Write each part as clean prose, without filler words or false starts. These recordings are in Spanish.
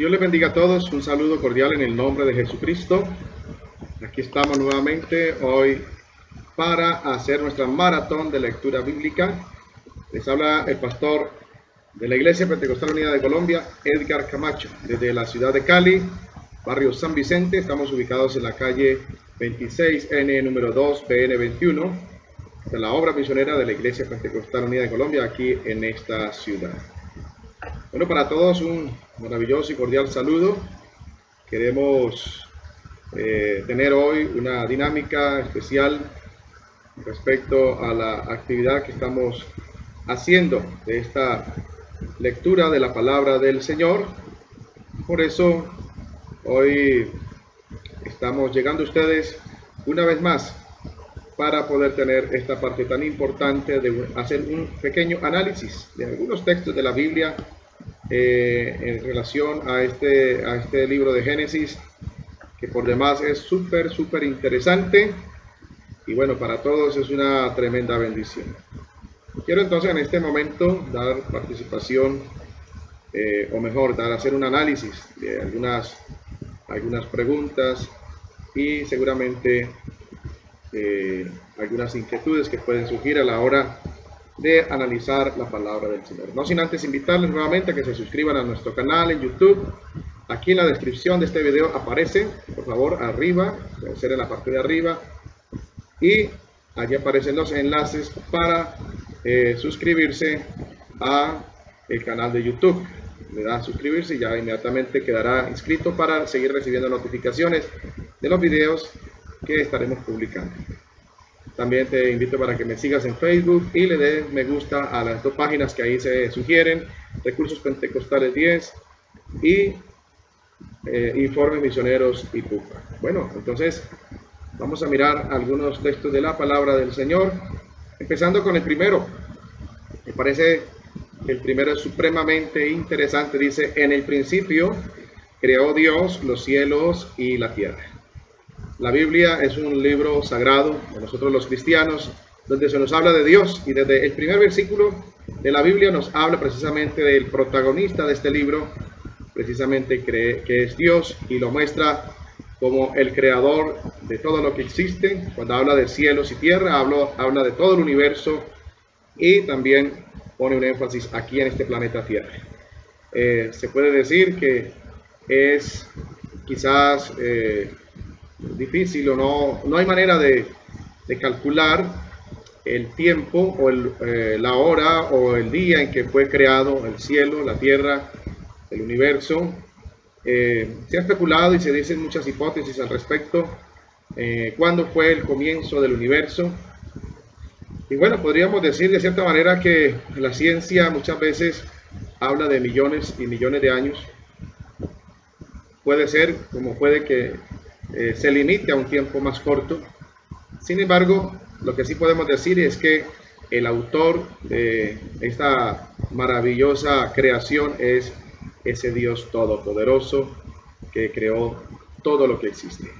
Dios les bendiga a todos. Un saludo cordial en el nombre de Jesucristo. Aquí estamos nuevamente hoy para hacer nuestra maratón de lectura bíblica. Les habla el pastor de la Iglesia Pentecostal Unida de Colombia, Edgar Camacho, desde la ciudad de Cali, barrio San Vicente. Estamos ubicados en la calle 26N número 2, PN 21, de la obra misionera de la Iglesia Pentecostal Unida de Colombia, aquí en esta ciudad. Bueno, para todos un maravilloso y cordial saludo. Queremos tener hoy una dinámica especial respecto a la actividad que estamos haciendo de esta lectura de la palabra del Señor. Por eso hoy estamos llegando a ustedes una vez más para poder tener esta parte tan importante de hacer un pequeño análisis de algunos textos de la Biblia en relación a este libro de Génesis, que por demás es súper interesante, y bueno, para todos es una tremenda bendición. Quiero entonces en este momento dar participación, o mejor, hacer un análisis de algunas preguntas y seguramente algunas inquietudes que pueden surgir a la hora de analizar la palabra del Señor. No sin antes invitarles nuevamente a que se suscriban a nuestro canal en YouTube. Aquí en la descripción de este video aparece, por favor, arriba, debe ser en la parte de arriba, y allí aparecen los enlaces para suscribirse a el canal de YouTube. Le da a suscribirse y ya inmediatamente quedará inscrito para seguir recibiendo notificaciones de los videos que estaremos publicando. También te invito para que me sigas en Facebook y le des me gusta a las dos páginas que ahí se sugieren: Recursos Pentecostales 10 y Informes Misioneros y Pupa. Bueno, entonces vamos a mirar algunos textos de la palabra del Señor, empezando con el primero. Me parece que el primero es supremamente interesante. Dice: en el principio creó Dios los cielos y la tierra. La Biblia es un libro sagrado de nosotros los cristianos, donde se nos habla de Dios, y desde el primer versículo de la Biblia nos habla precisamente del protagonista de este libro, precisamente que es Dios, y lo muestra como el creador de todo lo que existe. Cuando habla de cielos y tierra, habla de todo el universo, y también pone un énfasis aquí en este planeta Tierra. Se puede decir que es quizás difícil, o no hay manera de calcular el tiempo o la hora o el día en que fue creado el cielo, la tierra, el universo. Se ha especulado y se dicen muchas hipótesis al respecto, cuándo fue el comienzo del universo. Y bueno, podríamos decir de cierta manera que la ciencia muchas veces habla de millones y millones de años. Puede ser, como puede que se limite a un tiempo más corto. Sin embargo, lo que sí podemos decir es que el autor de esta maravillosa creación es ese Dios todopoderoso que creó todo lo que existe.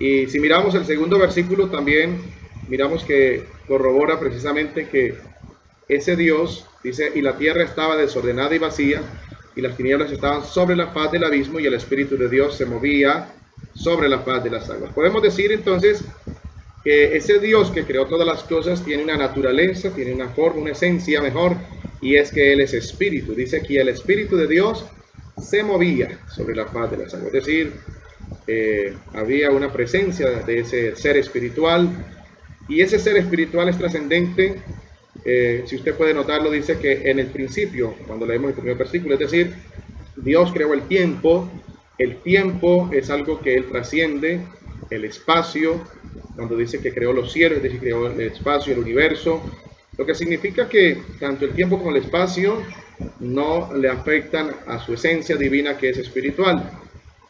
Y si miramos el segundo versículo, también miramos que corrobora precisamente que ese Dios dice: y la tierra estaba desordenada y vacía, y las tinieblas estaban sobre la faz del abismo, y el Espíritu de Dios se movía sobre la faz de las aguas. Podemos decir entonces que ese Dios que creó todas las cosas tiene una naturaleza, tiene una forma, una esencia mejor, y es que Él es Espíritu. Dice aquí: el Espíritu de Dios se movía sobre la faz de las aguas. Es decir, había una presencia de ese ser espiritual, y ese ser espiritual es trascendente. Si usted puede notarlo, dice que en el principio, cuando leemos el primer versículo, es decir, Dios creó el tiempo. El tiempo es algo que Él trasciende, el espacio, cuando dice que creó los cielos, es decir, creó el espacio, el universo, lo que significa que tanto el tiempo como el espacio no le afectan a su esencia divina, que es espiritual.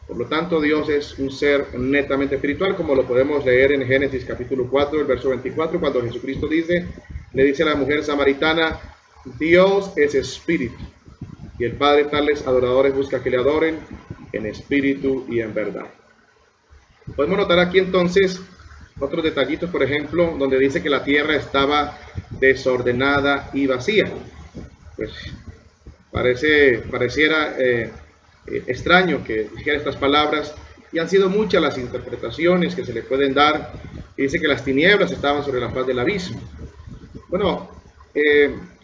Por lo tanto, Dios es un ser netamente espiritual, como lo podemos leer en Génesis capítulo 4, el verso 24, cuando Jesucristo le dice a la mujer samaritana: Dios es espíritu, y el Padre tales adoradores busca que le adoren en espíritu y en verdad. Podemos notar aquí entonces otros detallitos, por ejemplo, donde dice que la tierra estaba desordenada y vacía. Pues pareciera extraño que dijera estas palabras, y han sido muchas las interpretaciones que se le pueden dar. Y dice que las tinieblas estaban sobre la faz del abismo. Bueno,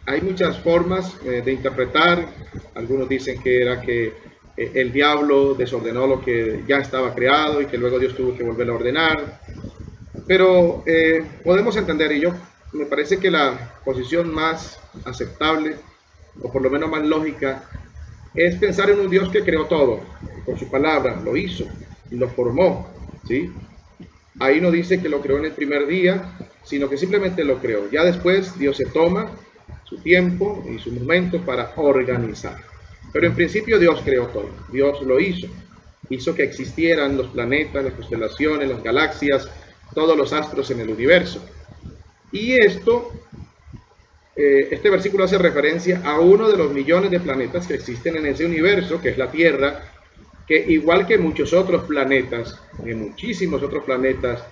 hay muchas formas de interpretar. Algunos dicen que era que el diablo desordenó lo que ya estaba creado y que luego Dios tuvo que volver a ordenar. Pero podemos entender, y yo me parece que la posición más aceptable, o por lo menos más lógica, es pensar en un Dios que creó todo, con su palabra, lo hizo y lo formó, ¿sí? Ahí no dice que lo creó en el primer día, sino que simplemente lo creó. Ya después Dios se toma su tiempo y su momento para organizar. Pero en principio Dios creó todo, Dios lo hizo. Hizo que existieran los planetas, las constelaciones, las galaxias, todos los astros en el universo. Y esto, este versículo hace referencia a uno de los millones de planetas que existen en ese universo, que es la Tierra, que igual que muchos otros planetas, muchísimos otros planetas,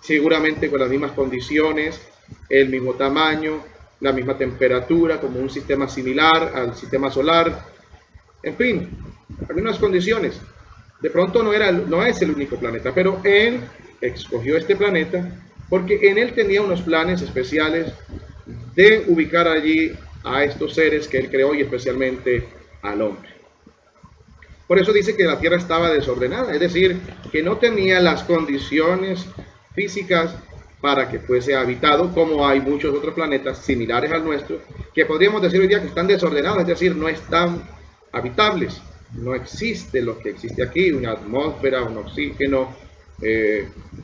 seguramente con las mismas condiciones, el mismo tamaño, la misma temperatura, como un sistema similar al sistema solar, en fin, algunas condiciones. De pronto no es el único planeta, pero él escogió este planeta porque en él tenía unos planes especiales de ubicar allí a estos seres que él creó, y especialmente al hombre. Por eso dice que la tierra estaba desordenada, es decir, que no tenía las condiciones físicas para que fuese habitado, como hay muchos otros planetas similares al nuestro, que podríamos decir hoy día que están desordenados, es decir, no están habitables. No existe lo que existe aquí, una atmósfera, un oxígeno,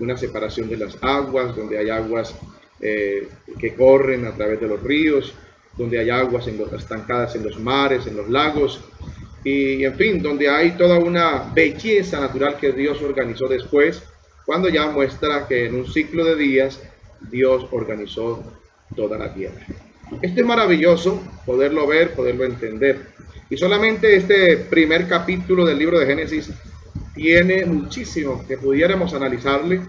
una separación de las aguas, donde hay aguas que corren a través de los ríos, donde hay aguas estancadas en los mares, en los lagos, y en fin, donde hay toda una belleza natural que Dios organizó después, cuando ya muestra que en un ciclo de días Dios organizó toda la tierra. Esto es maravilloso poderlo ver, poderlo entender. Y solamente este primer capítulo del libro de Génesis tiene muchísimo que pudiéramos analizarle.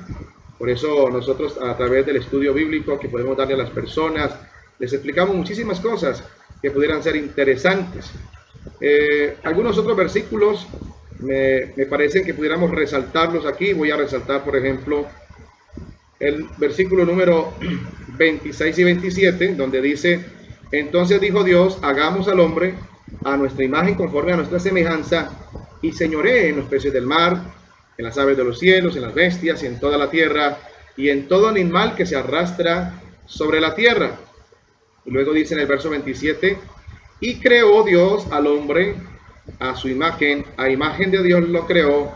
Por eso nosotros, a través del estudio bíblico que podemos darle a las personas, les explicamos muchísimas cosas que pudieran ser interesantes. Algunos otros versículos me parecen que pudiéramos resaltarlos aquí. Voy a resaltar, por ejemplo, el versículo número 26 y 27, donde dice: entonces dijo Dios, hagamos al hombre a nuestra imagen, conforme a nuestra semejanza, y señoree en los peces del mar, en las aves de los cielos, en las bestias y en toda la tierra, y en todo animal que se arrastra sobre la tierra. Y luego dice en el verso 27: y creó Dios al hombre a su imagen, a imagen de Dios lo creó,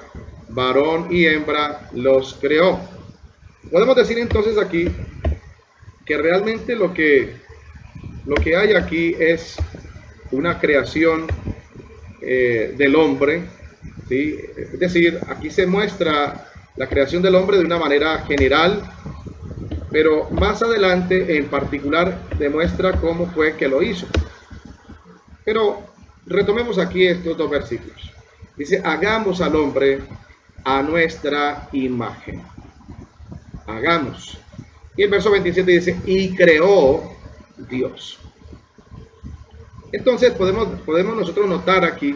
varón y hembra los creó. Podemos decir entonces aquí que realmente lo que hay aquí es una creación del hombre, ¿sí? Es decir, aquí se muestra la creación del hombre de una manera general, pero más adelante en particular demuestra cómo fue que lo hizo. Pero retomemos aquí estos dos versículos. Dice: hagamos al hombre a nuestra imagen. Hagamos. Y el verso 27 dice: y creó Dios. Entonces podemos nosotros notar aquí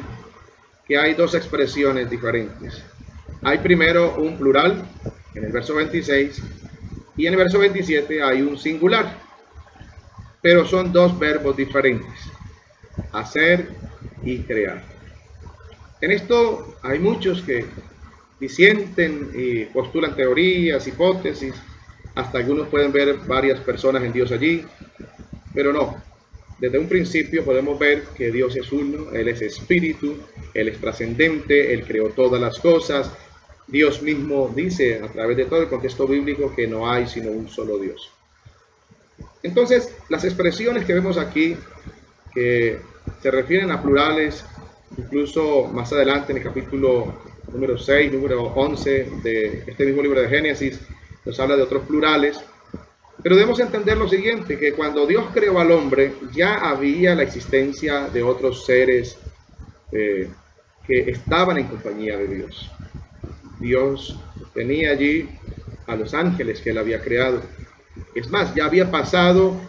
que hay dos expresiones diferentes. Hay primero un plural en el verso 26 y en el verso 27 hay un singular. Pero son dos verbos diferentes: hacer y crear. En esto hay muchos que disienten y postulan teorías, hipótesis, hasta algunos pueden ver varias personas en Dios allí, pero no. Desde un principio podemos ver que Dios es uno, Él es espíritu, Él es trascendente, Él creó todas las cosas. Dios mismo dice a través de todo el contexto bíblico que no hay sino un solo Dios. Entonces, las expresiones que vemos aquí, que se refieren a plurales, incluso más adelante en el capítulo número 6, número 11 de este mismo libro de Génesis, nos habla de otros plurales. Pero debemos entender lo siguiente, que cuando Dios creó al hombre, ya había la existencia de otros seres que estaban en compañía de Dios. Dios tenía allí a los ángeles que él había creado. Es más, ya había pasado,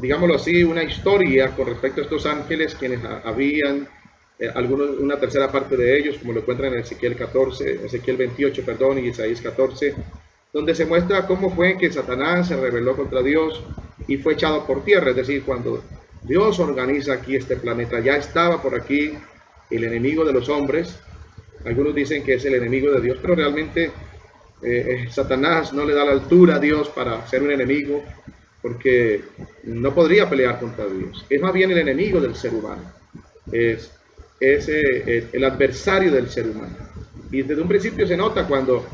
digámoslo así, una historia con respecto a estos ángeles, quienes habían algunos, una tercera parte de ellos, como lo encuentran en Ezequiel 28, perdón, y Isaías 14, donde se muestra cómo fue que Satanás se rebeló contra Dios y fue echado por tierra. Es decir, cuando Dios organiza aquí este planeta, ya estaba por aquí el enemigo de los hombres. Algunos dicen que es el enemigo de Dios, pero realmente Satanás no le da la altura a Dios para ser un enemigo, porque no podría pelear contra Dios. Es más bien el enemigo del ser humano, es el adversario del ser humano. Y desde un principio se nota cuando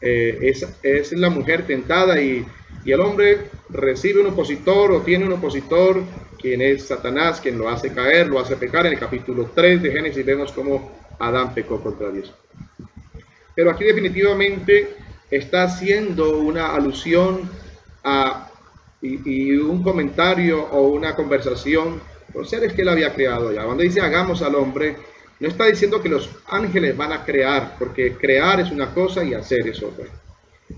es la mujer tentada y el hombre recibe un opositor o tiene un opositor, quien es Satanás, quien lo hace caer, lo hace pecar. En el capítulo 3 de Génesis vemos cómo Adán pecó contra Dios. Pero aquí definitivamente está haciendo una alusión a, y un comentario o una conversación con seres que él había creado ya. Cuando dice hagamos al hombre, no está diciendo que los ángeles van a crear, porque crear es una cosa y hacer es otra.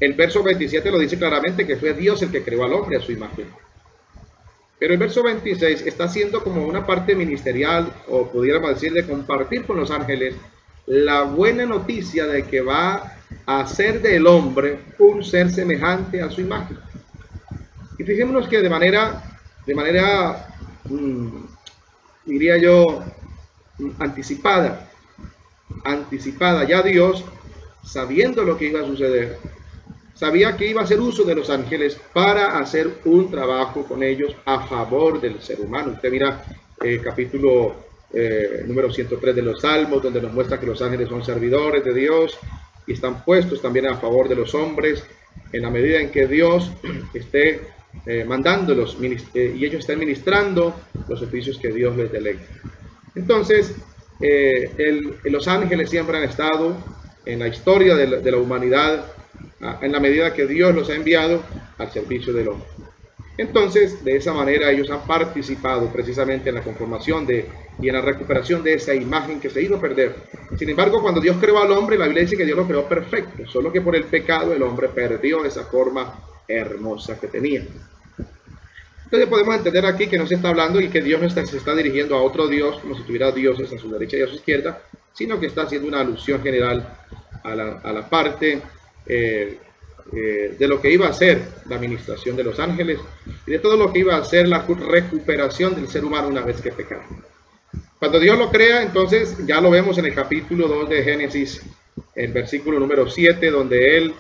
El verso 27 lo dice claramente, que fue Dios el que creó al hombre a su imagen. Pero el verso 26 está haciendo como una parte ministerial, o pudiéramos decir, de compartir con los ángeles la buena noticia de que va a hacer del hombre un ser semejante a su imagen. Y fijémonos que de manera diría yo, anticipada, ya Dios, sabiendo lo que iba a suceder, sabía que iba a hacer uso de los ángeles para hacer un trabajo con ellos a favor del ser humano. Usted mira capítulo número 103 de los Salmos, donde nos muestra que los ángeles son servidores de Dios y están puestos también a favor de los hombres, en la medida en que Dios esté mandándolos y ellos estén ministrando los oficios que Dios les delega. Entonces, los ángeles siempre han estado en la historia de la humanidad, en la medida que Dios los ha enviado al servicio del hombre. Entonces, de esa manera ellos han participado precisamente en la conformación y en la recuperación de esa imagen que se iba a perder. Sin embargo, cuando Dios creó al hombre, la Biblia dice que Dios lo creó perfecto, solo que por el pecado el hombre perdió esa forma hermosa que tenía. Entonces podemos entender aquí que no se está hablando y que Dios no se está dirigiendo a otro Dios, como si tuviera dioses a su derecha y a su izquierda, sino que está haciendo una alusión general a la parte de lo que iba a ser la administración de los ángeles y de todo lo que iba a ser la recuperación del ser humano una vez que pecara. Cuando Dios lo crea, entonces ya lo vemos en el capítulo 2 de Génesis, el versículo número 7, donde él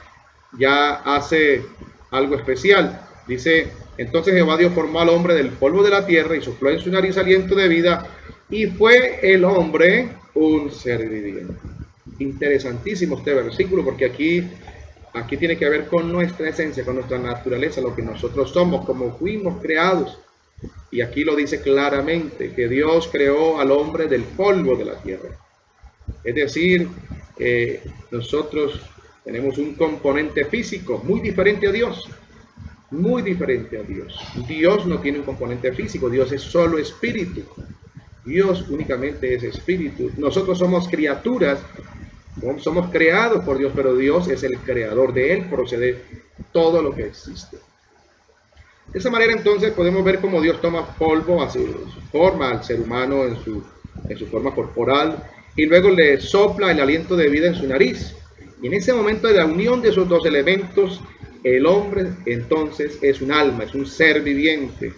ya hace algo especial. Dice: entonces Jehová Dios formó al hombre del polvo de la tierra y sopló en su nariz aliento de vida, y fue el hombre un ser viviente. Interesantísimo este versículo, porque aquí tiene que ver con nuestra esencia, con nuestra naturaleza, lo que nosotros somos, como fuimos creados. Y aquí lo dice claramente, que Dios creó al hombre del polvo de la tierra. Es decir, nosotros tenemos un componente físico muy diferente a Dios. Muy diferente a Dios. Dios no tiene un componente físico, Dios es solo espíritu. Dios únicamente es espíritu. Nosotros somos criaturas. Somos creados por Dios, pero Dios es el creador. De él procede todo lo que existe. De esa manera, entonces, podemos ver cómo Dios toma polvo, a su forma al ser humano en su forma corporal, y luego le sopla el aliento de vida en su nariz. Y en ese momento de la unión de esos dos elementos, el hombre entonces es un alma, es un ser viviente,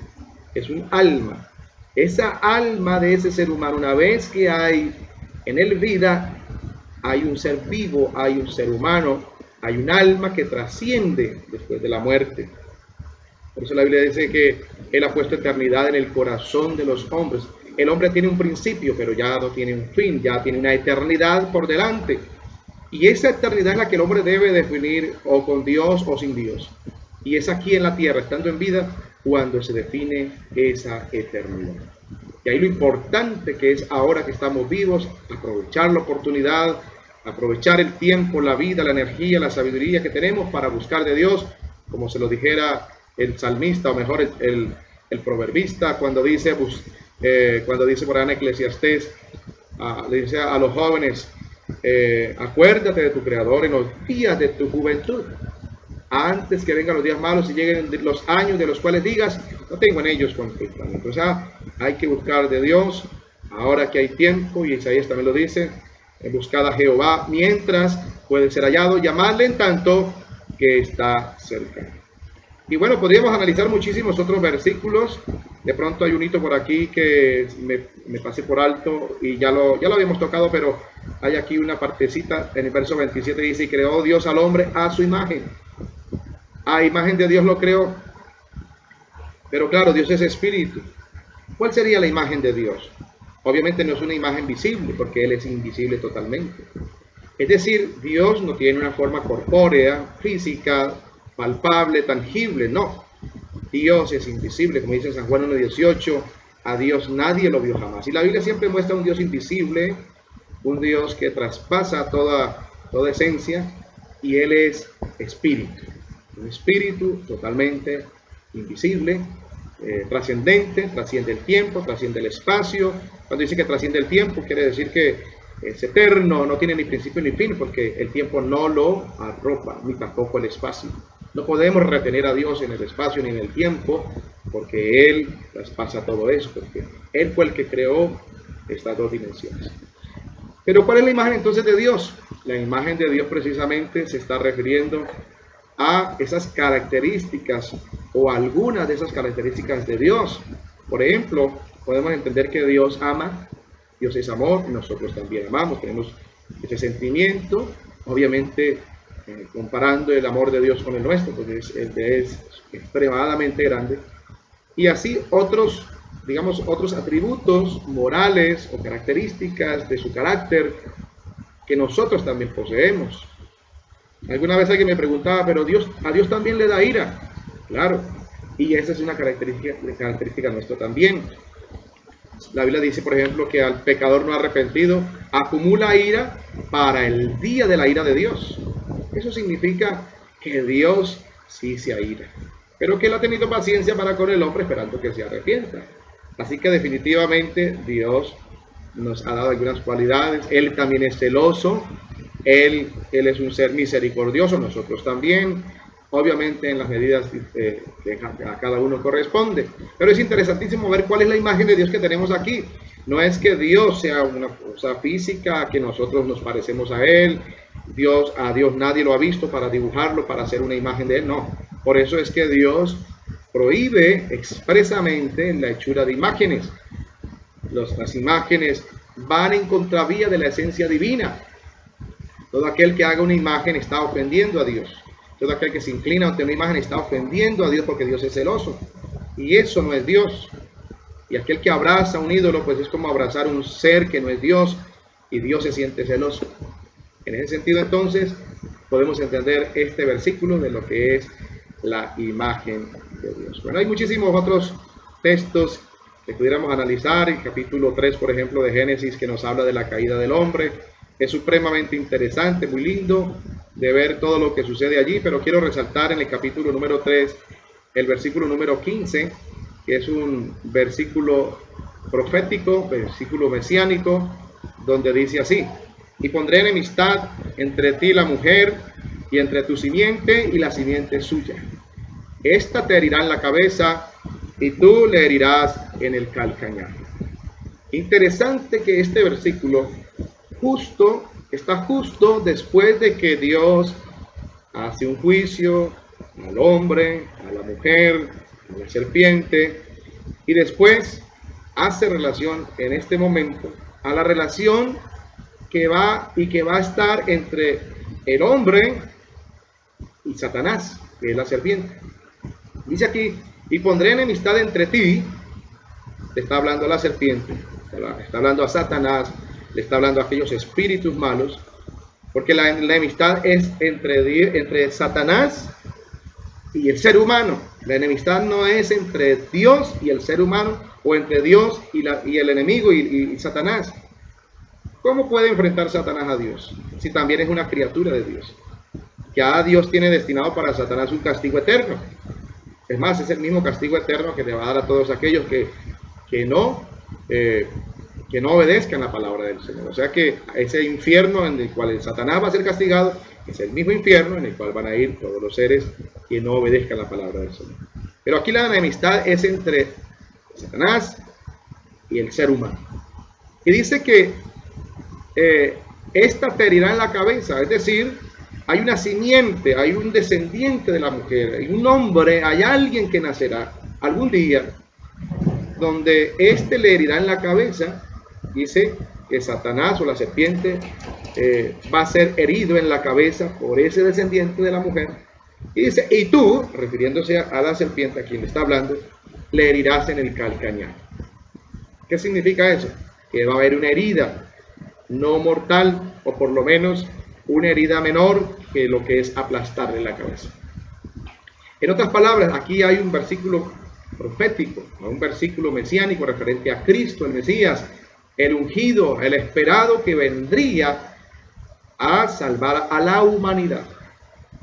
es un alma. Esa alma de ese ser humano, una vez que hay en él vida, hay un ser vivo, hay un ser humano, hay un alma que trasciende después de la muerte. Por eso la Biblia dice que él ha puesto eternidad en el corazón de los hombres. El hombre tiene un principio, pero ya no tiene un fin, ya tiene una eternidad por delante. Y esa eternidad es la que el hombre debe definir, o con Dios o sin Dios. Y es aquí en la tierra, estando en vida, cuando se define esa eternidad. Y ahí lo importante que es, ahora que estamos vivos, aprovechar la oportunidad, aprovechar el tiempo, la vida, la energía, la sabiduría que tenemos para buscar de Dios, como se lo dijera el salmista, o mejor el proverbista, cuando dice por ahí en Eclesiastés, le dice a los jóvenes: acuérdate de tu Creador en los días de tu juventud, antes que vengan los días malos y lleguen los años de los cuales digas: no tengo en ellos contentamiento. O sea, hay que buscar de Dios, Ahora que hay tiempo, y Isaías también lo dice, buscad a Jehová mientras puede ser hallado, llamadle en tanto que está cerca. Y bueno, podríamos analizar muchísimos otros versículos. De pronto hay un hito por aquí que me pasé por alto y ya lo habíamos tocado, pero hay aquí una partecita en el verso 27, dice, y creó Dios al hombre a su imagen. A imagen de Dios lo creó. Pero claro, Dios es espíritu. ¿Cuál sería la imagen de Dios? Obviamente no es una imagen visible, porque Él es invisible totalmente. Es decir, Dios no tiene una forma corpórea, física, palpable, tangible, no. Dios es invisible, como dice San Juan 1:18, a Dios nadie lo vio jamás. Y la Biblia siempre muestra un Dios invisible, un Dios que traspasa toda esencia, y Él es espíritu. Un espíritu totalmente invisible, trascendente, trasciende el tiempo, trasciende el espacio. Cuando dice que trasciende el tiempo, quiere decir que es eterno, no tiene ni principio ni fin, porque el tiempo no lo arropa, ni tampoco el espacio. No podemos retener a Dios en el espacio ni en el tiempo, porque Él traspasa todo eso, porque Él fue el que creó estas dos dimensiones. Pero ¿cuál es la imagen entonces de Dios? La imagen de Dios precisamente se está refiriendo a esas características o algunas de esas características de Dios. Por ejemplo, podemos entender que Dios ama, Dios es amor, nosotros también amamos, tenemos ese sentimiento, obviamente comparando el amor de Dios con el nuestro, porque es extremadamente grande, y así otros, digamos, otros atributos morales o características de su carácter que nosotros también poseemos. Alguna vez alguien me preguntaba, pero a Dios también le da ira. Claro, y esa es una característica nuestra también. La Biblia dice, por ejemplo, que al pecador no arrepentido acumula ira para el día de la ira de Dios. Eso significa que Dios sí se aira, pero que Él ha tenido paciencia para con el hombre esperando que se arrepienta. Así que definitivamente Dios nos ha dado algunas cualidades. Él también es celoso. Él es un ser misericordioso, nosotros también, obviamente en las medidas que a cada uno corresponde. Pero es interesantísimo ver cuál es la imagen de Dios que tenemos aquí. No es que Dios sea una cosa física, que nosotros nos parecemos a Él. A Dios nadie lo ha visto para dibujarlo, para hacer una imagen de Él, no. Por eso es que Dios prohíbe expresamente la hechura de imágenes. Las imágenes van en contravía de la esencia divina. Todo aquel que haga una imagen está ofendiendo a Dios. Todo aquel que se inclina ante una imagen está ofendiendo a Dios, porque Dios es celoso. Y eso no es Dios. Y aquel que abraza a un ídolo, pues es como abrazar un ser que no es Dios. Y Dios se siente celoso. En ese sentido, entonces, podemos entender este versículo de lo que es la imagen de Dios. Bueno, hay muchísimos otros textos que pudiéramos analizar. El capítulo 3, por ejemplo, de Génesis, que nos habla de la caída del hombre. Es supremamente interesante, muy lindo de ver todo lo que sucede allí, pero quiero resaltar en el capítulo número 3, el versículo número 15, que es un versículo profético, versículo mesiánico, donde dice así: y pondré enemistad entre ti la mujer, y entre tu simiente y la simiente suya. Esta te herirá en la cabeza, y tú le herirás en el calcañar. Interesante que este versículo está justo después de que Dios hace un juicio al hombre, a la mujer, a la serpiente, y después hace relación en este momento a la relación que va a estar entre el hombre y Satanás, que es la serpiente. Dice aquí, y pondré enemistad entre ti. Te está hablando a la serpiente, está hablando a Satanás, le está hablando a aquellos espíritus malos, porque la enemistad es entre Satanás y el ser humano. La enemistad no es entre Dios y el ser humano, o entre Dios y el enemigo y Satanás. ¿Cómo puede enfrentar Satanás a Dios, si también es una criatura de Dios? Ya Dios tiene destinado para Satanás un castigo eterno. Es más, es el mismo castigo eterno que le va a dar a todos aquellos que no obedezcan la palabra del Señor. O sea que ese infierno en el cual el Satanás va a ser castigado es el mismo infierno en el cual van a ir todos los seres que no obedezcan la palabra del Señor. Pero aquí la enemistad es entre Satanás y el ser humano. Y dice que esta te herirá en la cabeza, es decir, hay una simiente, hay un descendiente de la mujer, hay un hombre, hay alguien que nacerá algún día, donde este le herirá en la cabeza. Dice que Satanás o la serpiente va a ser herido en la cabeza por ese descendiente de la mujer. Y dice, y tú, refiriéndose a la serpiente a quien le está hablando, le herirás en el calcañar. ¿Qué significa eso? Que va a haber una herida no mortal, o por lo menos una herida menor que lo que es aplastarle la cabeza. En otras palabras, aquí hay un versículo profético, un versículo mesiánico referente a Cristo, el Mesías, el ungido, el esperado que vendría a salvar a la humanidad.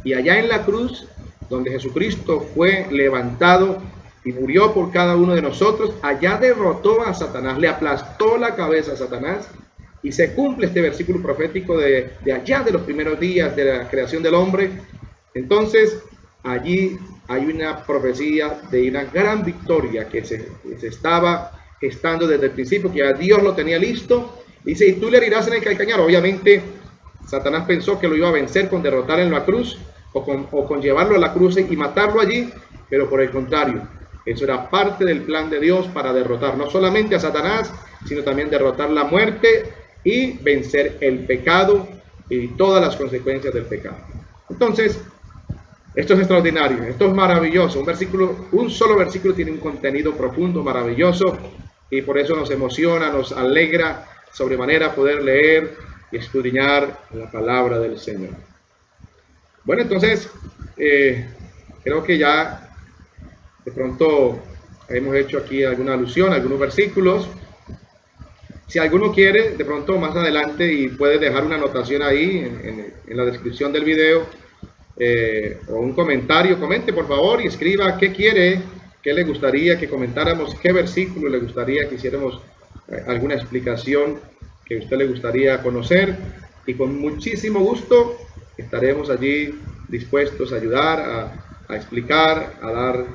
Y allá en la cruz, donde Jesucristo fue levantado y murió por cada uno de nosotros, allá derrotó a Satanás, le aplastó la cabeza a Satanás. Y se cumple este versículo profético de allá de los primeros días de la creación del hombre. Entonces, allí hay una profecía de una gran victoria que se estaba gestando desde el principio, que ya Dios lo tenía listo. Dice, y tú le herirás en el calcañar. Obviamente, Satanás pensó que lo iba a vencer con derrotar en la cruz o con llevarlo a la cruz y matarlo allí, pero por el contrario, eso era parte del plan de Dios para derrotar no solamente a Satanás, sino también derrotar la muerte y vencer el pecado y todas las consecuencias del pecado. Entonces, esto es extraordinario, esto es maravilloso. Un solo versículo tiene un contenido profundo, maravilloso, y por eso nos emociona, nos alegra sobremanera poder leer y escudriñar la palabra del Señor. Bueno, entonces, creo que ya de pronto hemos hecho aquí alguna alusión, algunos versículos. Si alguno quiere, de pronto más adelante, y puede dejar una anotación ahí en la descripción del video, o un comentario, comente por favor y escriba qué quiere, qué le gustaría que comentáramos, qué versículo le gustaría que hiciéramos, alguna explicación que a usted le gustaría conocer, y con muchísimo gusto estaremos allí dispuestos a ayudar, a explicar, a dar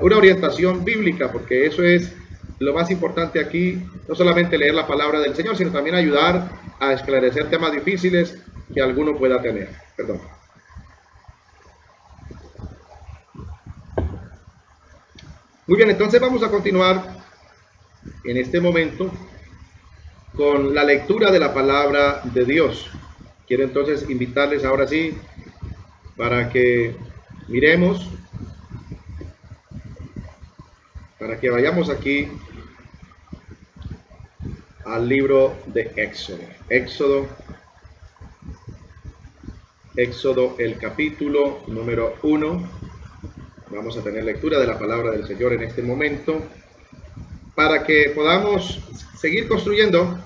una orientación bíblica, porque eso es lo más importante aquí, no solamente leer la palabra del Señor, sino también ayudar a esclarecer temas difíciles que alguno pueda tener. Perdón. Muy bien, entonces vamos a continuar en este momento con la lectura de la palabra de Dios. Quiero entonces invitarles ahora sí para que miremos, para que vayamos aquí al libro de Éxodo, el capítulo número 1. Vamos a tener lectura de la palabra del Señor en este momento, para que podamos seguir construyendo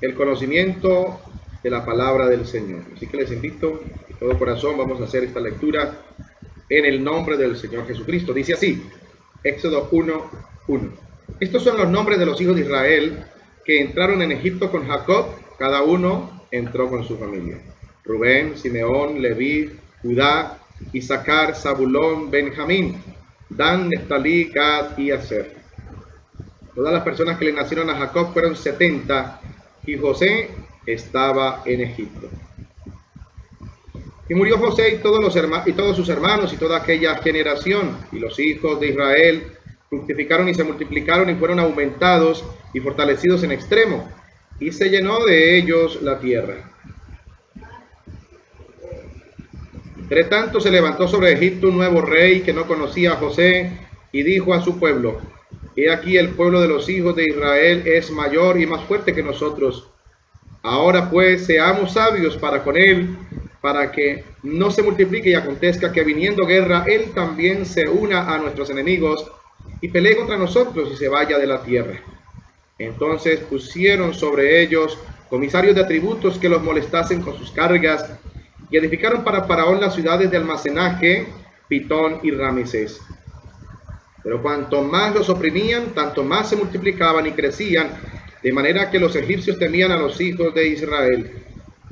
el conocimiento de la palabra del Señor. Así que les invito, de todo corazón, vamos a hacer esta lectura en el nombre del Señor Jesucristo. Dice así, Éxodo 1:1. Estos son los nombres de los hijos de Israel que entraron en Egipto con Jacob. Cada uno entró con su familia: Rubén, Simeón, Leví, Judá, Isaacar, Zabulón, Benjamín, Dan, Neftalí, Gad y Aser. Todas las personas que le nacieron a Jacob fueron 70, y José estaba en Egipto. Y murió José y todos sus hermanos y toda aquella generación. Y los hijos de Israel fructificaron y se multiplicaron y fueron aumentados y fortalecidos en extremo. Y se llenó de ellos la tierra. Entre tanto se levantó sobre Egipto un nuevo rey que no conocía a José, y dijo a su pueblo: He aquí, el pueblo de los hijos de Israel es mayor y más fuerte que nosotros. Ahora pues seamos sabios para con él, para que no se multiplique y acontezca que viniendo guerra, él también se una a nuestros enemigos y pelee contra nosotros y se vaya de la tierra. Entonces pusieron sobre ellos comisarios de tributos que los molestasen con sus cargas, y edificaron para Faraón las ciudades de almacenaje, Pitón y Ramesés. Pero cuanto más los oprimían, tanto más se multiplicaban y crecían, de manera que los egipcios temían a los hijos de Israel.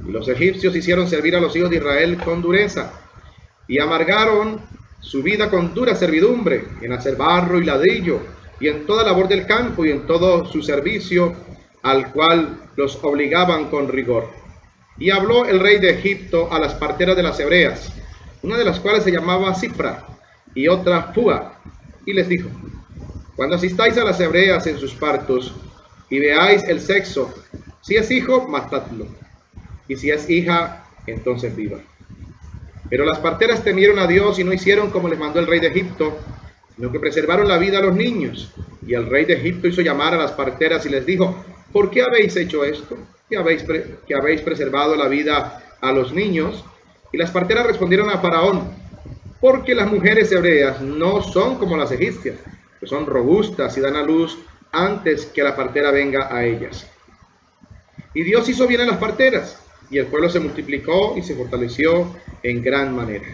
Y los egipcios hicieron servir a los hijos de Israel con dureza, y amargaron su vida con dura servidumbre, en hacer barro y ladrillo, y en toda labor del campo, y en todo su servicio, al cual los obligaban con rigor. Y habló el rey de Egipto a las parteras de las hebreas, una de las cuales se llamaba Cipra y otra Fua, y les dijo: cuando asistáis a las hebreas en sus partos y veáis el sexo, si es hijo, matadlo, y si es hija, entonces viva. Pero las parteras temieron a Dios y no hicieron como les mandó el rey de Egipto, sino que preservaron la vida a los niños. Y el rey de Egipto hizo llamar a las parteras y les dijo: ¿por qué habéis hecho esto? Que habéis preservado la vida a los niños. Y las parteras respondieron a Faraón: porque las mujeres hebreas no son como las egipcias, que son robustas y dan a luz antes que la partera venga a ellas. Y Dios hizo bien a las parteras, y el pueblo se multiplicó y se fortaleció en gran manera.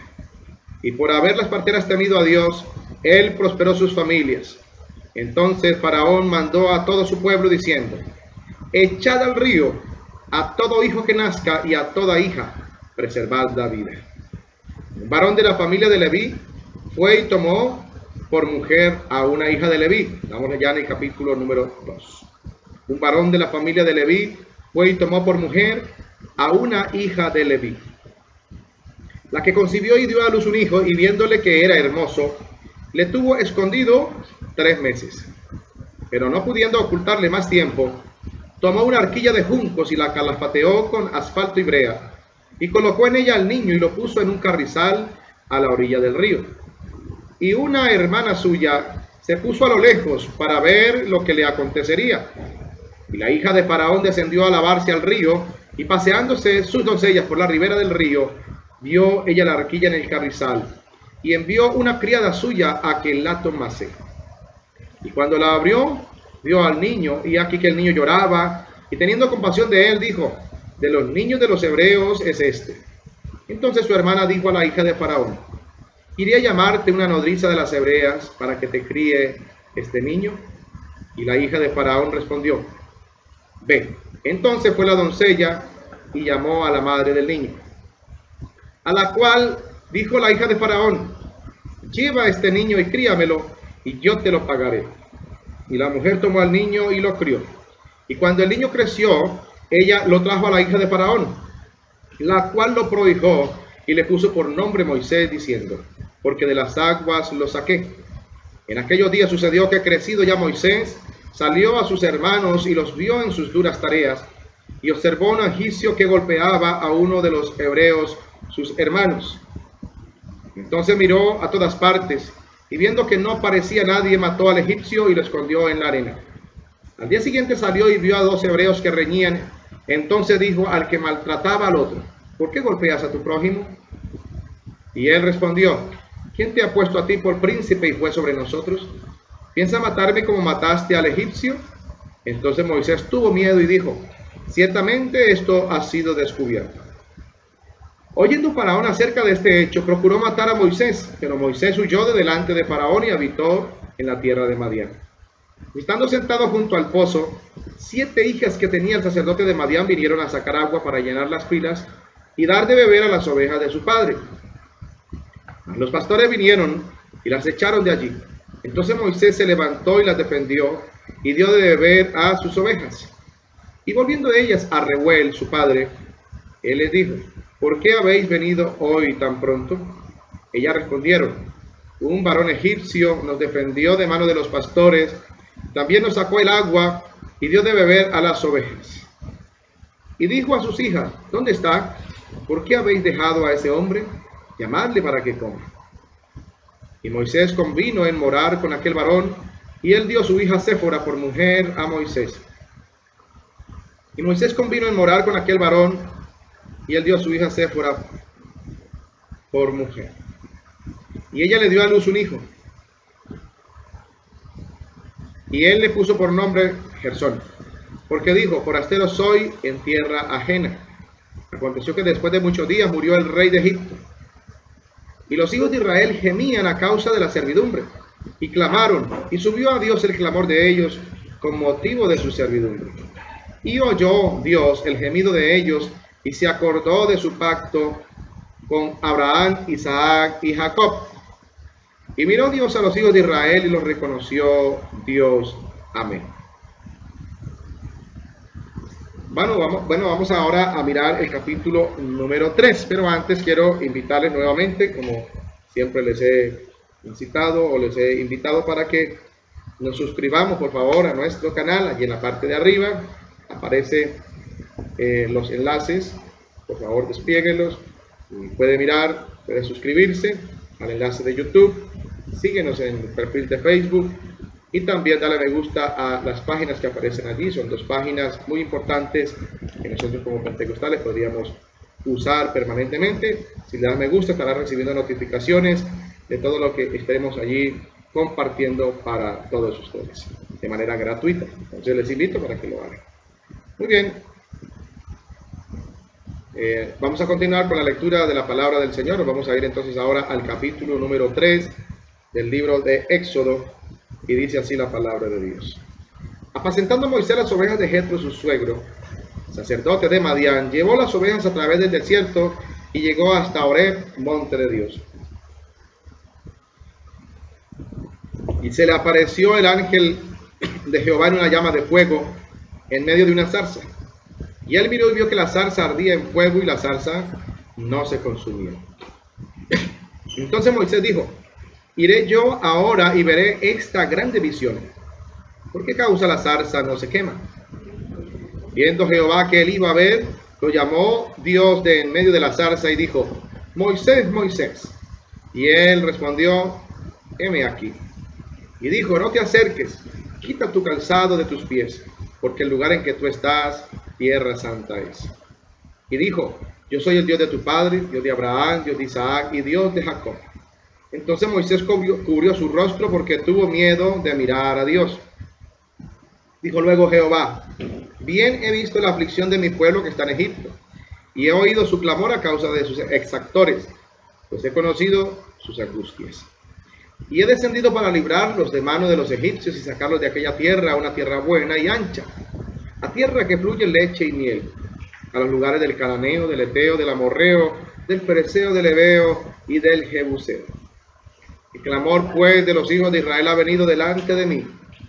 Y por haber las parteras temido a Dios, él prosperó sus familias. Entonces Faraón mandó a todo su pueblo diciendo: echad al río a todo hijo que nazca y a toda hija, preservad la vida. Un varón de la familia de Leví fue y tomó por mujer a una hija de Leví. Estamos allá en el capítulo número 2. Un varón de la familia de Leví fue y tomó por mujer a una hija de Leví, la que concibió y dio a luz un hijo, y viéndole que era hermoso, le tuvo escondido 3 meses. Pero no pudiendo ocultarle más tiempo, tomó una arquilla de juncos y la calafateó con asfalto y brea, y colocó en ella al niño y lo puso en un carrizal a la orilla del río. Y una hermana suya se puso a lo lejos para ver lo que le acontecería. Y la hija de Faraón descendió a lavarse al río, y paseándose sus doncellas por la ribera del río, vio ella la arquilla en el carrizal, y envió una criada suya a que la tomase. Y cuando la abrió, vio al niño, y aquí que el niño lloraba, y teniendo compasión de él, dijo: de los niños de los hebreos es este. Entonces su hermana dijo a la hija de Faraón: ¿iré a llamarte una nodriza de las hebreas para que te críe este niño? Y la hija de Faraón respondió: ve. Entonces fue la doncella y llamó a la madre del niño, a la cual dijo la hija de Faraón: lleva a este niño y críamelo, y yo te lo pagaré. Y la mujer tomó al niño y lo crió. Y cuando el niño creció, ella lo trajo a la hija de Faraón, la cual lo prohijó y le puso por nombre Moisés, diciendo: porque de las aguas lo saqué. En aquellos días sucedió que, crecido ya Moisés, salió a sus hermanos y los vio en sus duras tareas, y observó un egipcio que golpeaba a uno de los hebreos, sus hermanos. Entonces miró a todas partes, y viendo que no parecía nadie, mató al egipcio y lo escondió en la arena. Al día siguiente salió y vio a 2 hebreos que reñían. Entonces dijo al que maltrataba al otro: ¿por qué golpeas a tu prójimo? Y él respondió: ¿quién te ha puesto a ti por príncipe y juez sobre nosotros? ¿Piensa matarme como mataste al egipcio? Entonces Moisés tuvo miedo y dijo: ciertamente esto ha sido descubierto. Oyendo Faraón acerca de este hecho, procuró matar a Moisés, pero Moisés huyó de delante de Faraón y habitó en la tierra de Madián. Y estando sentado junto al pozo, 7 hijas que tenía el sacerdote de Madián vinieron a sacar agua para llenar las pilas y dar de beber a las ovejas de su padre. Los pastores vinieron y las echaron de allí. Entonces Moisés se levantó y las defendió, y dio de beber a sus ovejas. Y volviendo de ellas a Reuel, su padre, él les dijo: ¿por qué habéis venido hoy tan pronto? Ellas respondieron: un varón egipcio nos defendió de mano de los pastores, también nos sacó el agua y dio de beber a las ovejas. Y dijo a sus hijas: ¿dónde está? ¿Por qué habéis dejado a ese hombre? Llamadle para que coma. Y Moisés convino en morar con aquel varón, y él dio su hija Séfora por mujer a Moisés. Y Moisés convino en morar con aquel varón, y él dio su hija Séfora por mujer. Y ella le dio a luz un hijo, y él le puso por nombre Gersón, porque dijo: forastero soy en tierra ajena. Aconteció que después de muchos días murió el rey de Egipto. Y los hijos de Israel gemían a causa de la servidumbre, y clamaron, y subió a Dios el clamor de ellos con motivo de su servidumbre. Y oyó Dios el gemido de ellos, y se acordó de su pacto con Abraham, Isaac y Jacob. Y miró Dios a los hijos de Israel, y los reconoció Dios. Amén. Bueno, vamos ahora a mirar el capítulo número 3, pero antes quiero invitarles nuevamente, como siempre les he incitado o les he invitado, para que nos suscribamos, por favor, a nuestro canal. Allí en la parte de arriba aparece los enlaces, por favor desplieguenlos, puede mirar, puede suscribirse al enlace de YouTube, síguenos en el perfil de Facebook, y también dale me gusta a las páginas que aparecen allí. Son dos páginas muy importantes que nosotros como pentecostales podríamos usar permanentemente. Si le das me gusta, estarás recibiendo notificaciones de todo lo que estemos allí compartiendo para todos ustedes de manera gratuita. Entonces les invito para que lo hagan. Muy bien. Vamos a continuar con la lectura de la palabra del Señor. Nos vamos a ir entonces ahora al capítulo número 3 del libro de Éxodo. Y dice así la palabra de Dios. Apacentando Moisés las ovejas de Jetro, su suegro, sacerdote de Madián, llevó las ovejas a través del desierto y llegó hasta Oreb, monte de Dios. Y se le apareció el ángel de Jehová en una llama de fuego en medio de una zarza. Y él miró y vio que la zarza ardía en fuego y la zarza no se consumía. Entonces Moisés dijo: iré yo ahora y veré esta grande visión. ¿Por qué causa la zarza no se quema? Viendo Jehová que él iba a ver, lo llamó Dios de en medio de la zarza y dijo: Moisés, Moisés. Y él respondió: heme aquí. Y dijo: no te acerques, quita tu calzado de tus pies, porque el lugar en que tú estás, tierra santa es. Y dijo: yo soy el Dios de tu padre, Dios de Abraham, Dios de Isaac y Dios de Jacob. Entonces Moisés cubrió su rostro porque tuvo miedo de mirar a Dios. Dijo luego Jehová: bien he visto la aflicción de mi pueblo que está en Egipto, y he oído su clamor a causa de sus exactores, pues he conocido sus angustias. Y he descendido para librarlos de mano de los egipcios y sacarlos de aquella tierra a una tierra buena y ancha, a tierra que fluye leche y miel, a los lugares del Cananeo, del Eteo, del Amorreo, del Fereceo, del Ebeo y del Jebuseo. El clamor, pues, de los hijos de Israel ha venido delante de mí.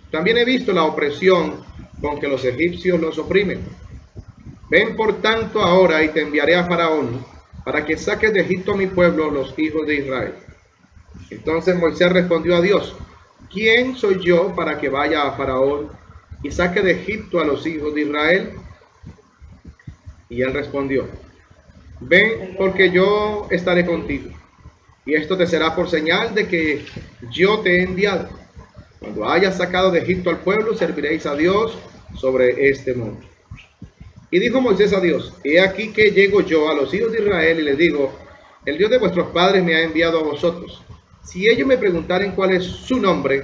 También he visto la opresión con que los egipcios los oprimen. Ven, por tanto, ahora y te enviaré a Faraón, para que saques de Egipto a mi pueblo, los hijos de Israel. Entonces Moisés respondió a Dios: ¿quién soy yo para que vaya a Faraón y saque de Egipto a los hijos de Israel? Y él respondió: ven, porque yo estaré contigo. Y esto te será por señal de que yo te he enviado. Cuando hayas sacado de Egipto al pueblo, serviréis a Dios sobre este monte. Y dijo Moisés a Dios: he aquí que llego yo a los hijos de Israel y les digo: el Dios de vuestros padres me ha enviado a vosotros. Si ellos me preguntaren cuál es su nombre,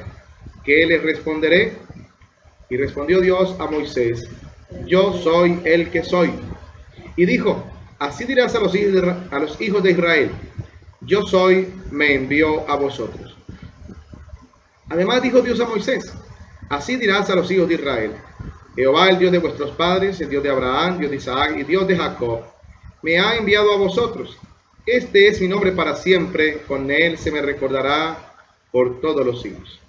¿qué les responderé? Y respondió Dios a Moisés: yo soy el que soy. Y dijo: así dirás a los hijos de Israel: yo soy, me envió a vosotros. Además dijo Dios a Moisés: así dirás a los hijos de Israel: Jehová, el Dios de vuestros padres, el Dios de Abraham, Dios de Isaac y Dios de Jacob, me ha enviado a vosotros. Este es mi nombre para siempre, con él se me recordará por todos los siglos.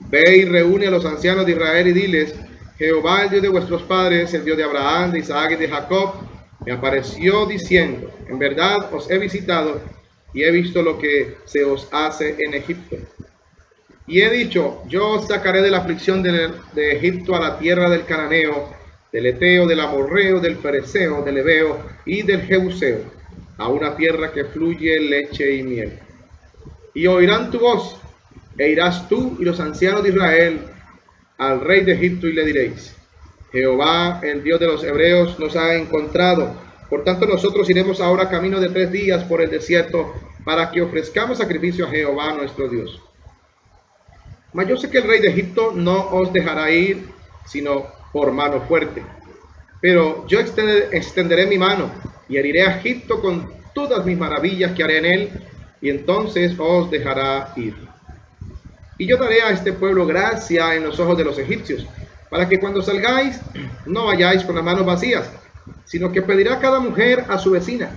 Ve y reúne a los ancianos de Israel y diles: Jehová, el Dios de vuestros padres, el Dios de Abraham, de Isaac y de Jacob, me apareció diciendo: en verdad os he visitado y he visto lo que se os hace en Egipto. Y he dicho: yo os sacaré de la aflicción de Egipto a la tierra del Cananeo, del Eteo, del Amorreo, del Fereceo, del Ebeo y del Jebuseo, a una tierra que fluye leche y miel. Y oirán tu voz, e irás tú y los ancianos de Israel al rey de Egipto y le diréis: Jehová, el Dios de los hebreos, nos ha encontrado. Por tanto, nosotros iremos ahora camino de 3 días por el desierto, para que ofrezcamos sacrificio a Jehová nuestro Dios. Mas yo sé que el rey de Egipto no os dejará ir, sino por mano fuerte. Pero yo extenderé mi mano, y heriré a Egipto con todas mis maravillas que haré en él, y entonces os dejará ir. Y yo daré a este pueblo gracia en los ojos de los egipcios, para que cuando salgáis, no vayáis con las manos vacías, sino que pedirá cada mujer a su vecina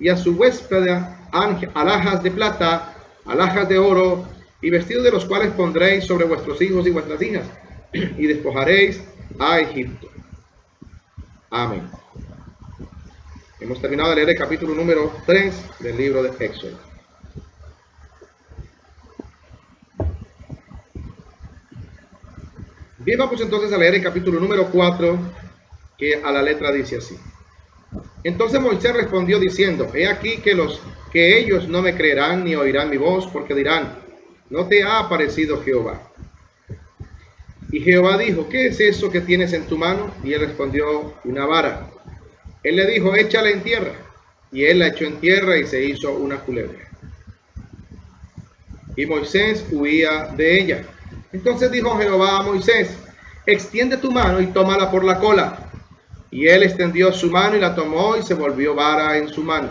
y a su huéspeda alhajas de plata, alhajas de oro y vestidos, de los cuales pondréis sobre vuestros hijos y vuestras hijas, y despojaréis a Egipto. Amén. Hemos terminado de leer el capítulo número 3 del libro de Éxodo. Bien, vamos entonces a leer el capítulo número 4, que a la letra dice así. Entonces Moisés respondió diciendo: He aquí que ellos no me creerán ni oirán mi voz, porque dirán: No te ha aparecido Jehová. Y Jehová dijo: ¿Qué es eso que tienes en tu mano? Y él respondió: Una vara. Él le dijo: Échala en tierra. Y él la echó en tierra y se hizo una culebra. Y Moisés huía de ella. Entonces dijo Jehová a Moisés: Extiende tu mano y tómala por la cola. Y él extendió su mano y la tomó y se volvió vara en su mano.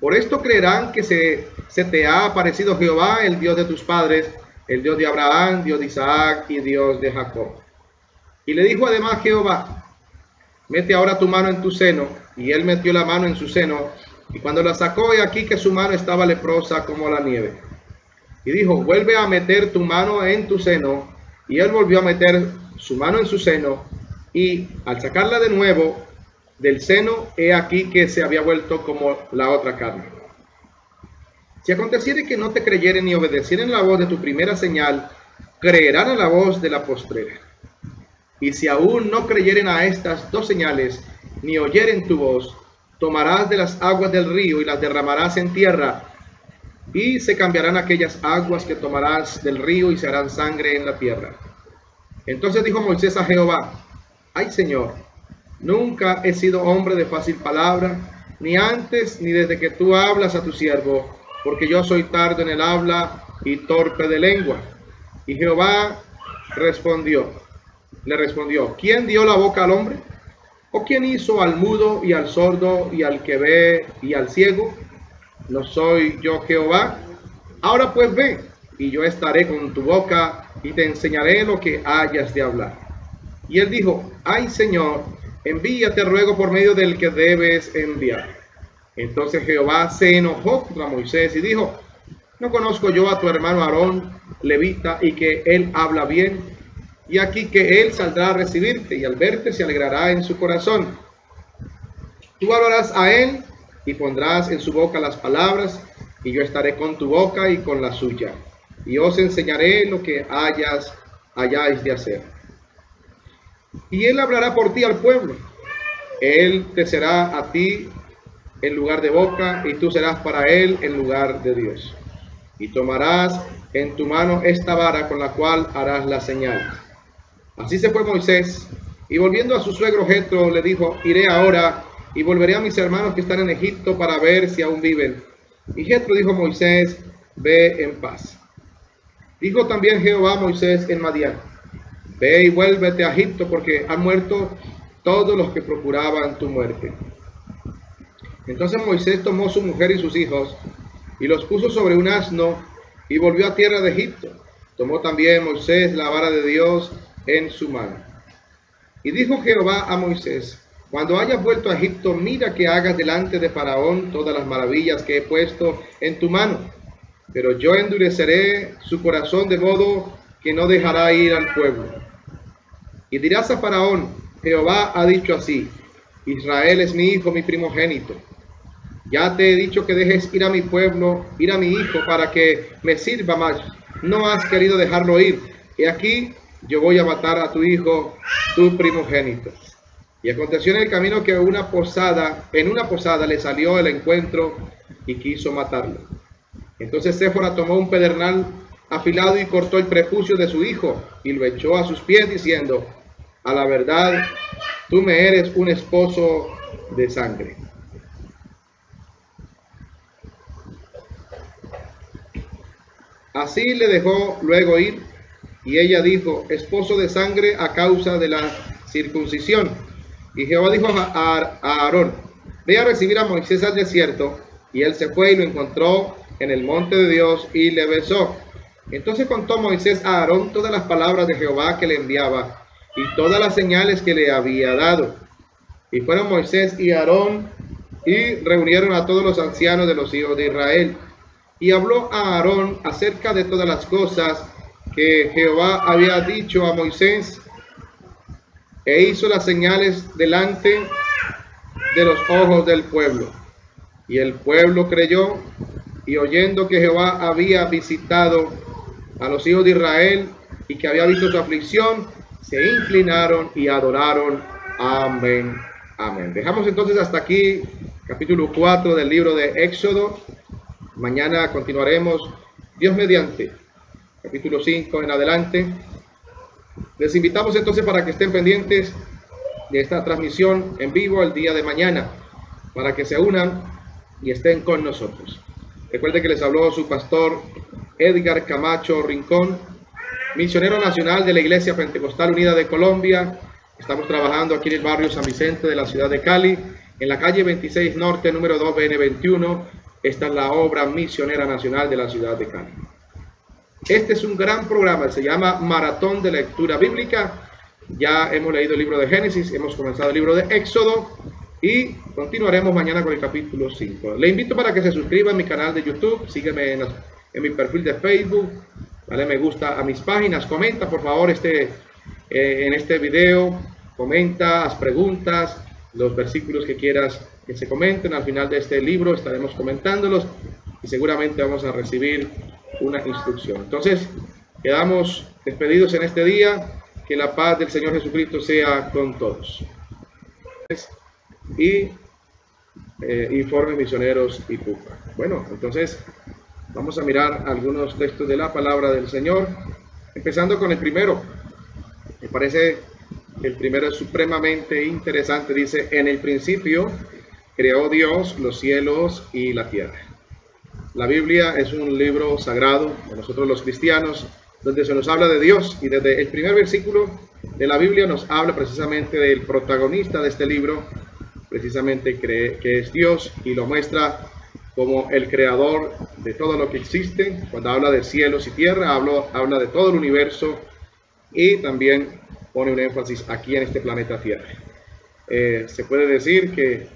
Por esto creerán que se te ha aparecido Jehová, el Dios de tus padres, el Dios de Abraham, Dios de Isaac y Dios de Jacob. Y le dijo además Jehová: Mete ahora tu mano en tu seno. Y él metió la mano en su seno, y cuando la sacó, he aquí que su mano estaba leprosa como la nieve. Y dijo: Vuelve a meter tu mano en tu seno. Y él volvió a meter su mano en su seno. Y al sacarla de nuevo del seno, he aquí que se había vuelto como la otra carne. Si aconteciere que no te creyeren ni obedecieren la voz de tu primera señal, creerán a la voz de la postrera. Y si aún no creyeren a estas dos señales, ni oyeren tu voz, tomarás de las aguas del río y las derramarás en tierra, y se cambiarán aquellas aguas que tomarás del río y se harán sangre en la tierra. Entonces dijo Moisés a Jehová: Ay, Señor, nunca he sido hombre de fácil palabra, ni antes ni desde que tú hablas a tu siervo, porque yo soy tardo en el habla y torpe de lengua. Y Jehová le respondió: ¿Quién dio la boca al hombre? ¿O quién hizo al mudo y al sordo y al que ve y al ciego? ¿No soy yo Jehová? Ahora pues ve, y yo estaré con tu boca y te enseñaré lo que hayas de hablar. Y él dijo: Ay, Señor, envíate, ruego, por medio del que debes enviar. Entonces Jehová se enojó contra Moisés y dijo: No conozco yo a tu hermano Aarón, levita, y que él habla bien. Y aquí que él saldrá a recibirte, y al verte se alegrará en su corazón. Tú hablarás a él y pondrás en su boca las palabras, y yo estaré con tu boca y con la suya, y os enseñaré lo que hayáis de hacer. Y él hablará por ti al pueblo. Él te será a ti en lugar de boca, y tú serás para él en lugar de Dios. Y tomarás en tu mano esta vara con la cual harás la señal. Así se fue Moisés, y volviendo a su suegro Jetro, le dijo: Iré ahora y volveré a mis hermanos que están en Egipto para ver si aún viven. Y Jetro dijo a Moisés: Ve en paz. Dijo también Jehová a Moisés en Madián: Ve y vuélvete a Egipto, porque han muerto todos los que procuraban tu muerte. Entonces Moisés tomó su mujer y sus hijos, y los puso sobre un asno, y volvió a tierra de Egipto. Tomó también Moisés la vara de Dios en su mano. Y dijo Jehová a Moisés: Cuando hayas vuelto a Egipto, mira que hagas delante de Faraón todas las maravillas que he puesto en tu mano. Pero yo endureceré su corazón de modo que no dejará ir al pueblo. Y dirás a Faraón: Jehová ha dicho así: Israel es mi hijo, mi primogénito. Ya te he dicho que dejes ir a mi pueblo, ir a mi hijo, para que me sirva más. No has querido dejarlo ir. Y aquí yo voy a matar a tu hijo, tu primogénito. Y aconteció en el camino que en una posada le salió el encuentro y quiso matarlo. Entonces Séfora tomó un pedernal afilado y cortó el prepucio de su hijo y lo echó a sus pies, diciendo: A la verdad, tú me eres un esposo de sangre. Así le dejó luego ir, y ella dijo: Esposo de sangre, a causa de la circuncisión. Y Jehová dijo a Aarón: Ve a recibir a Moisés al desierto. Y él se fue y lo encontró en el monte de Dios y le besó. Entonces contó Moisés a Aarón todas las palabras de Jehová que le enviaba, y todas las señales que le había dado. Y fueron Moisés y Aarón y reunieron a todos los ancianos de los hijos de Israel. Y habló a Aarón acerca de todas las cosas que Jehová había dicho a Moisés. e hizo las señales delante de los ojos del pueblo. Y el pueblo creyó, y oyendo que Jehová había visitado a los hijos de Israel y que había visto su aflicción, se inclinaron y adoraron. Amén. Amén. Dejamos entonces hasta aquí capítulo 4 del libro de Éxodo. Mañana continuaremos, Dios mediante, capítulo 5 en adelante. Les invitamos entonces para que estén pendientes de esta transmisión en vivo el día de mañana, para que se unan y estén con nosotros. Recuerden que les habló su pastor Edgar Camacho Rincón, misionero nacional de la Iglesia Pentecostal Unida de Colombia. Estamos trabajando aquí en el barrio San Vicente de la ciudad de Cali, en la calle 26 Norte, número 2BN21. Esta es la obra misionera nacional de la ciudad de Cali. Este es un gran programa, se llama Maratón de Lectura Bíblica. Ya hemos leído el libro de Génesis, hemos comenzado el libro de Éxodo y continuaremos mañana con el capítulo 5. Le invito para que se suscriba a mi canal de YouTube, sígueme en mi perfil de Facebook, dale me gusta a mis páginas, comenta por favor en este video, comenta, haz preguntas, los versículos que quieras que se comenten. Al final de este libro estaremos comentándolos y seguramente vamos a recibir una instrucción. Entonces, quedamos despedidos en este día. Que la paz del Señor Jesucristo sea con todos. Y informes misioneros y pupa. Bueno, entonces vamos a mirar algunos textos de la palabra del Señor, empezando con el primero. Me parece que el primero es supremamente interesante. Dice: en el principio creó Dios los cielos y la tierra. La Biblia es un libro sagrado para nosotros los cristianos, donde se nos habla de Dios, y desde el primer versículo de la Biblia nos habla precisamente del protagonista de este libro, precisamente que es Dios, y lo muestra como el creador de todo lo que existe. Cuando habla de cielos y tierra, habla de todo el universo, y también pone un énfasis aquí en este planeta Tierra. Se puede decir que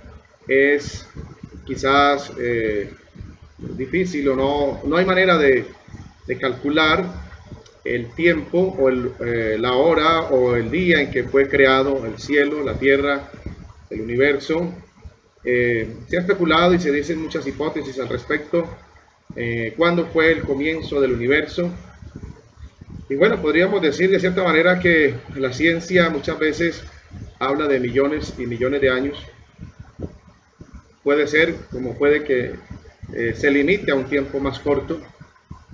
es quizás difícil o no hay manera de calcular el tiempo o la hora o el día en que fue creado el cielo, la tierra, el universo. Se ha especulado y se dicen muchas hipótesis al respecto. ¿Cuándo fue el comienzo del universo? Y bueno, podríamos decir de cierta manera que la ciencia muchas veces habla de millones y millones de años. Puede ser, como puede que se limite a un tiempo más corto.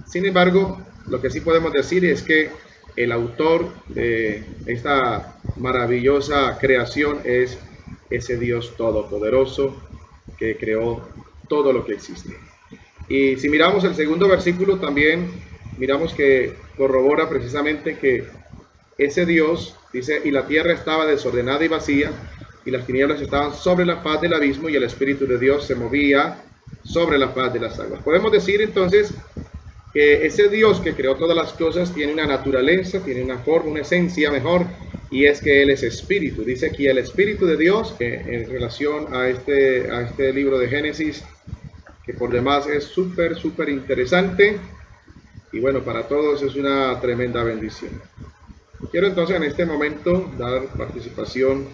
Sin embargo, lo que sí podemos decir es que el autor de esta maravillosa creación es ese Dios todopoderoso que creó todo lo que existe. Y si miramos el segundo versículo, también miramos que corrobora precisamente que ese Dios dice: y la tierra estaba desordenada y vacía, y las tinieblas estaban sobre la faz del abismo, y el Espíritu de Dios se movía sobre la faz de las aguas. Podemos decir entonces que ese Dios que creó todas las cosas tiene una naturaleza, tiene una forma, una esencia mejor, y es que Él es Espíritu. Dice aquí el Espíritu de Dios, en relación a este libro de Génesis, que por demás es súper interesante, y bueno, para todos es una tremenda bendición. Quiero entonces en este momento dar participación,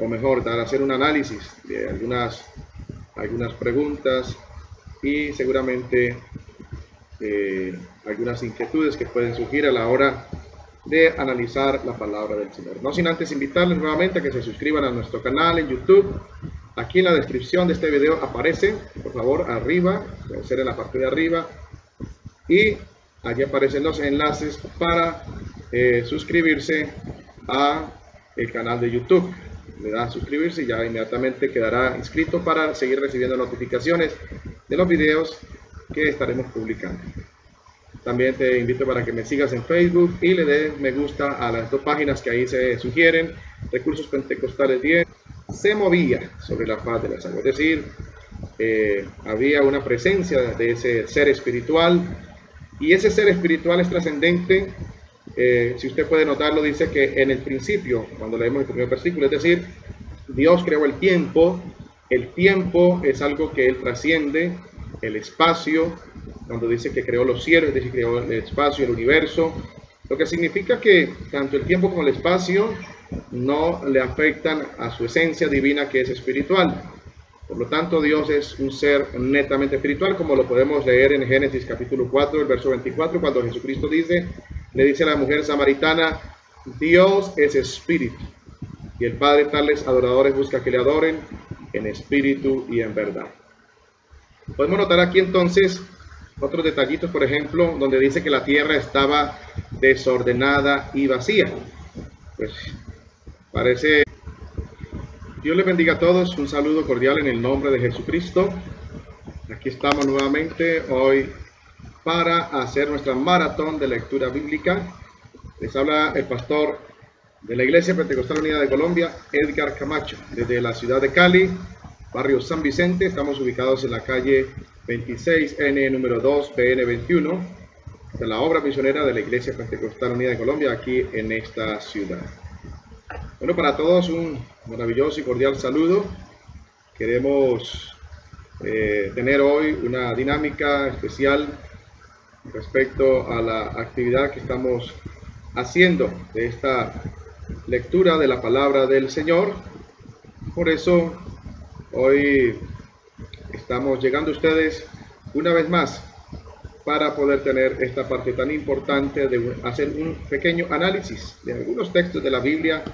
o mejor, hacer un análisis de algunas preguntas y seguramente algunas inquietudes que pueden surgir a la hora de analizar la palabra del Señor. No sin antes invitarles nuevamente a que se suscriban a nuestro canal en YouTube. Aquí en la descripción de este video aparece, por favor, arriba, puede ser en la parte de arriba, y allí aparecen los enlaces para suscribirse a el canal de YouTube. Le da a suscribirse y ya inmediatamente quedará inscrito para seguir recibiendo notificaciones de los videos que estaremos publicando. También te invito para que me sigas en Facebook y le des me gusta a las dos páginas que ahí se sugieren: Recursos Pentecostales 10, se movía sobre la faz de las aguas. Es decir, había una presencia de ese ser espiritual, y ese ser espiritual es trascendente. Si usted puede notarlo, dice que en el principio, cuando leemos el primer versículo, es decir, Dios creó el tiempo. El tiempo es algo que Él trasciende. El espacio, cuando dice que creó los cielos, es decir, creó el espacio, el universo, lo que significa que tanto el tiempo como el espacio no le afectan a su esencia divina, que es espiritual. Por lo tanto, Dios es un ser netamente espiritual, como lo podemos leer en Génesis capítulo 4, el verso 24, cuando Jesucristo dice, le dice a la mujer samaritana, Dios es espíritu, y el Padre de tales adoradores busca que le adoren en espíritu y en verdad. Podemos notar aquí entonces otros detallitos, por ejemplo, donde dice que la tierra estaba desordenada y vacía. Pues parece. Dios les bendiga a todos, un saludo cordial en el nombre de Jesucristo. Aquí estamos nuevamente hoy para hacer nuestra maratón de lectura bíblica. Les habla el pastor de la Iglesia Pentecostal Unida de Colombia, Edgar Camacho, desde la ciudad de Cali, barrio San Vicente. Estamos ubicados en la calle 26N número 2, PN 21. De la obra misionera de la Iglesia Pentecostal Unida de Colombia, aquí en esta ciudad. Bueno, para todos un maravilloso y cordial saludo. Queremos tener hoy una dinámica especial respecto a la actividad que estamos haciendo de esta lectura de la palabra del Señor. Por eso, hoy estamos llegando a ustedes una vez más, para poder tener esta parte tan importante de hacer un pequeño análisis de algunos textos de la Biblia